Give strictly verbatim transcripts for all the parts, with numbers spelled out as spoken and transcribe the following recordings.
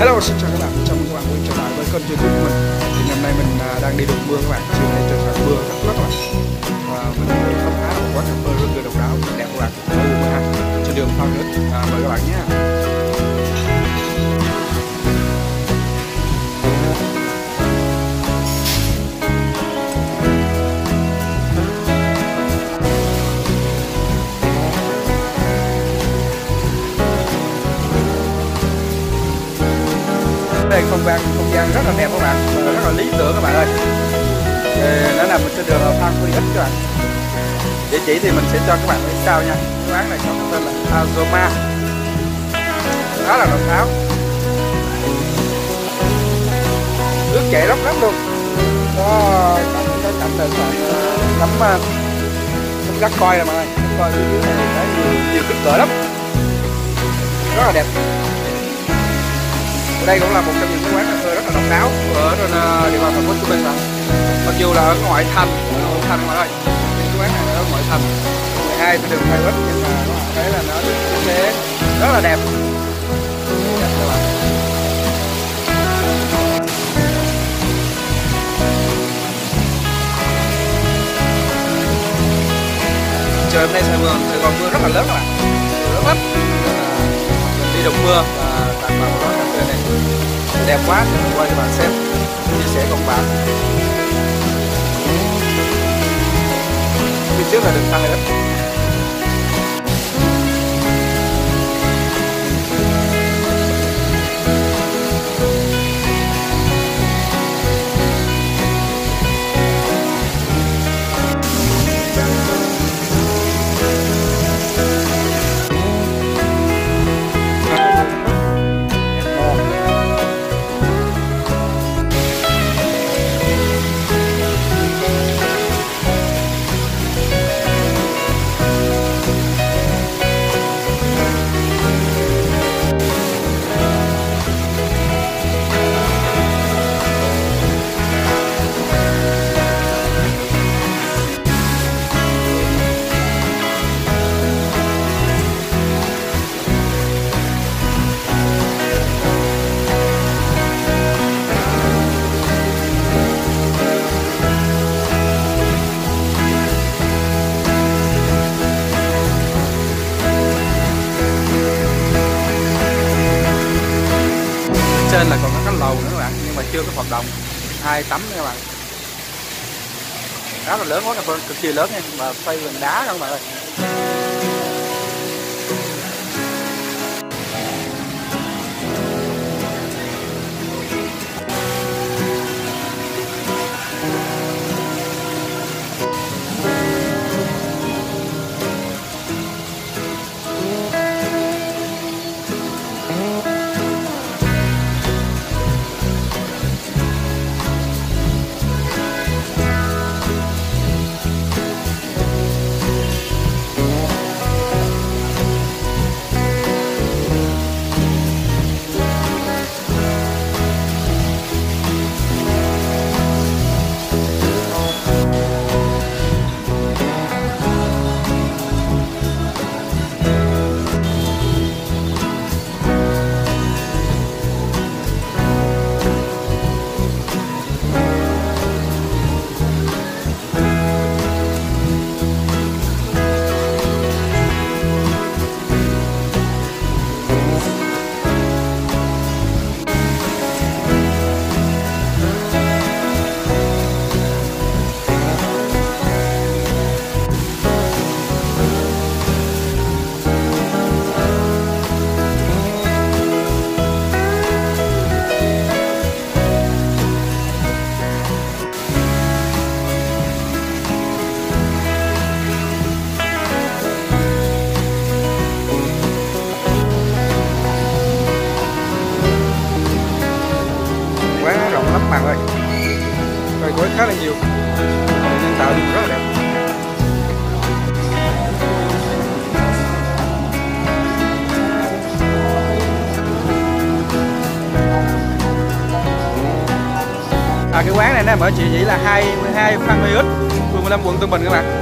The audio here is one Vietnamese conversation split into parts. Hello, xin chào các bạn, chào mừng các bạn quay trở lại với kênh YouTube của mình. Thì ngày hôm nay mình đang đi đổ mưa các bạn, chiều nay trời khá mưa rất rất các bạn. Và mình đi khám phá một quán cà phê rất là độc đáo, đẹp các bạn, ở vùng Hạ trên đường Phan Huy Ích, mời các bạn nhé. Đây không gian không gian rất là đẹp các bạn, rất là lý tưởng các bạn ơi. Thì nó nằm trên đường Phan Huy Ích các bạn. Địa chỉ thì mình sẽ cho các bạn thấy sau nha. Cái quán này có tên là Aroma, khá là độc đáo, nước chảy róc rách luôn, có có cảnh tượng ngắm ngắm cá coi nè mọi người, coi dưới này thấy nhiều nhiều kích cỡ lắm, rất là đẹp. Đây cũng là một trong những cái quán cà phê rất là độc đáo ở trên địa bàn thành phố Hồ Chí Minh. Mặc dù là ở ngoại thành, ở ngoại thành mọi người, cái quán này ở ngoại thành, mười hai trên đường Phan Huy Ích, nhưng mà các bạn thấy là nó được thiết kế rất là đẹp. Trời hôm nay Sài Gòn, Sài Gòn mưa rất là lớn các bạn, rất lắm. Mình đi đụng mưa và tạm vào một quán này đẹp quá, mình quay cho bạn xem, chia sẻ cùng bạn. Phía trước là đường Phan Huy Ích. Trên là còn có cái lầu nữa các bạn, nhưng mà chưa có hoạt động, hai tấm các bạn, khá là lớn, quá là cực kỳ lớn nha, mà xây bằng đá các bạn ơi. Bạn ơi, cây cối khá là nhiều, nhân tạo thì rất là đẹp. À, cái quán này nằm ở địa chỉ là hai mươi hai Phan Huy Ích, phường mười lăm, quận Tân Bình các bạn.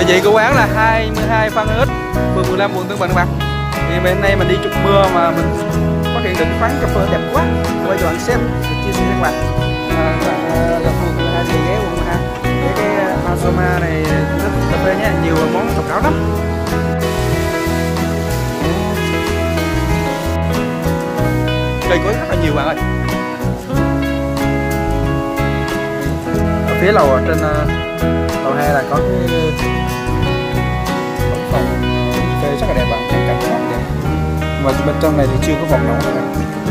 Địa chỉ của quán là hai mươi hai Phan Huy Ích, phường mười lăm, quận Tân Bình, Bạc. Thì bên nay mình đi chụp mưa mà mình phát hiện được cái quán cà phê đẹp quá, quay cho anh xem, chia sẻ các bạn. À, các bạn gặp một hai chị ghé quận ha. Cái cái Aroma này rất cà phê nhé, nhiều món độc đáo lắm. Cây cối rất là nhiều bạn ơi. Ở phía lầu ở trên lầu hai là có cái phòng cây rất là đẹp bạn, cảnh đẹp. Mà bên trong này thì chưa có vòng nào cả.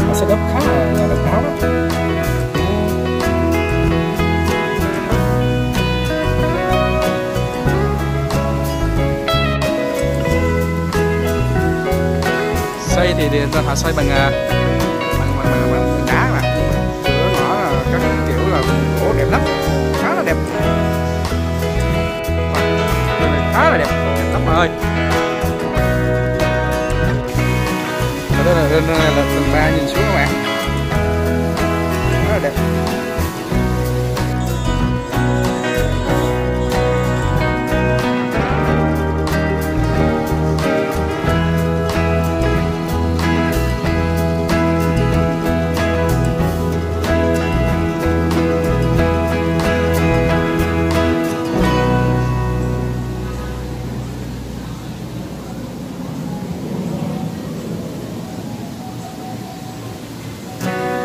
Nó sẽ đắp khá là độc đáo đó. Xây thì điện họ xây bằng bằng đá mà cửa ngõ các kiểu là gỗ đẹp lắm, khá là đẹp, khá là đẹp, đẹp lắm mọi người. Ở đây là lên là tầng ba nhìn xuống các bạn, khá là đẹp.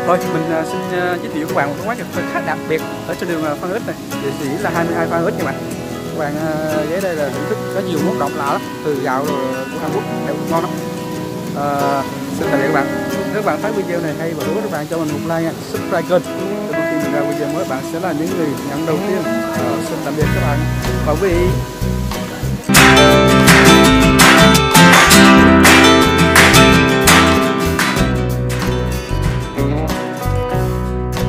Thôi mình uh, xin uh, giới thiệu các bạn một cái quán cà phê khá đặc biệt ở trên đường uh, Phan Huy Ích này, địa chỉ là hai mươi hai Phan Huy Ích các bạn. Các bạn uh, ghé đây là thưởng thức có nhiều món độc lạ lắm, từ gạo rồi của Hàn Quốc đều ngon lắm. Uh, xin tạm biệt các bạn. Nếu các bạn thấy video này hay và hữu ích, các bạn cho mình một like, subscribe kênh. Để khi mình ra video mới, bạn sẽ là những người nhận đầu tiên. Uh, xin tạm biệt các bạn. Và quý vị.